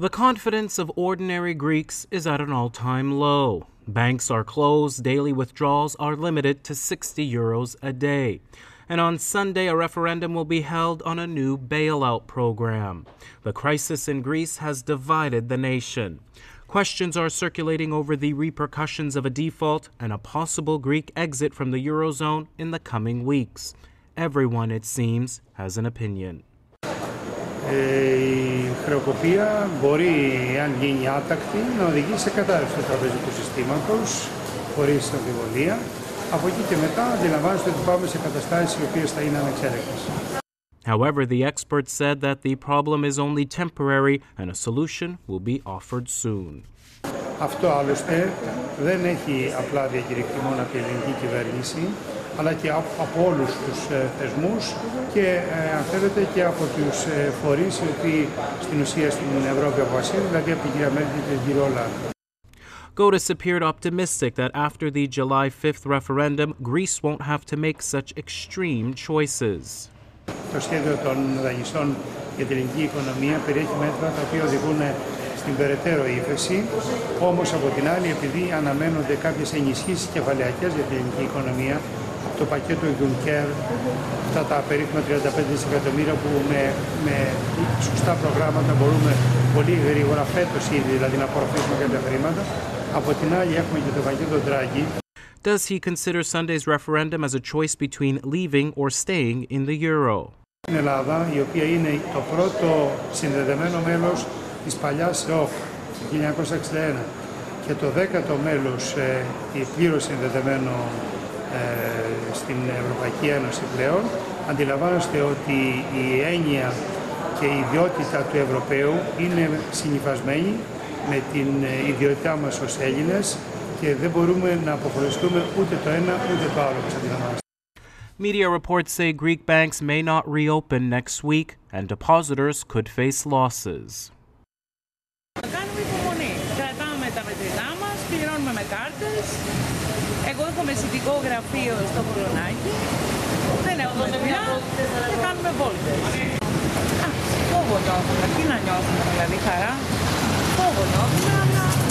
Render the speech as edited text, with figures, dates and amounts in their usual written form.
The confidence of ordinary Greeks is at an all-time low. Banks are closed, daily withdrawals are limited to 60 euros a day. And on Sunday, a referendum will be held on a new bailout program. The crisis in Greece has divided the nation. Questions are circulating over the repercussions of a default and a possible Greek exit from the Eurozone in the coming weeks. Everyone, it seems, has an opinion. Η χρεοκοπία μπορεί, αν γίνει άτακτη, να οδηγήσει σε κατάρρευση του τραπεζικού συστήματος, χωρίς αμφιβολία. However, the experts said that the problem is only temporary and a solution will be offered soon. Αυτό άλλωστε δεν έχει απλά διακηρυχθεί μόνο από την ελληνική κυβέρνηση, αλλά και από όλους τους θεσμούς και αν θέλετε και από τους φορείς που στην ουσία στην Ευρώπη αποφασίζουν, δηλαδή από την κυρία Μέρκελ και τον κύριο Ολλάντ. Gotis appeared optimistic that after the July 5th referendum, Greece won't have to make such extreme choices. Το σχέδιο των δανειστών για την ελληνική οικονομία περιέχει μέτρα τα οποία οδηγούν στην περαιτέρω ύφεση. Όμως από την άλλη, επειδή αναμένονται κάποιες ενισχύσεις κεφαλαιακές για την ελληνική οικονομία, από το πακέτο Juncker, αυτά τα περίπου 35 δισεκατομμύρια που με σωστά προγράμματα μπορούμε πολύ γρήγορα φέτος ήδη, δηλαδή να απορροφήσουμε κάποια χρήματα. Does he consider Sunday's referendum as a choice between leaving or staying in the euro? In Ελλάδα, η οποία είναι το πρώτο συνδεδεμένο μέλος της παλιάς ΕΟΧ του 1961 και το 10ο μέλος πλήρως συνδεδεμένο στην Ευρωπαϊκή Ένωση πλέον, αντιλαμβάνεστε ότι η έννοια και η ιδιότητα του Ευρωπαίου είναι συνυφασμένη με την ιδιότητά μας ως Έλληνες και δεν μπορούμε να αποχωριστούμε ούτε το ένα ούτε το άλλο. Media reports say Greek banks may not reopen next week and depositors could face losses. Κάνουμε υπομονή. Κρατάμε τα μετρητά μας, πληρώνουμε με κάρτες. Εγώ έχω μεσητικό γραφείο στο Πολωνάκι. Δεν έχω μετρητά και κάνουμε βόλτες. Φόβο νιώθουμε, τι να νιώθουμε δηλαδή, χαρά.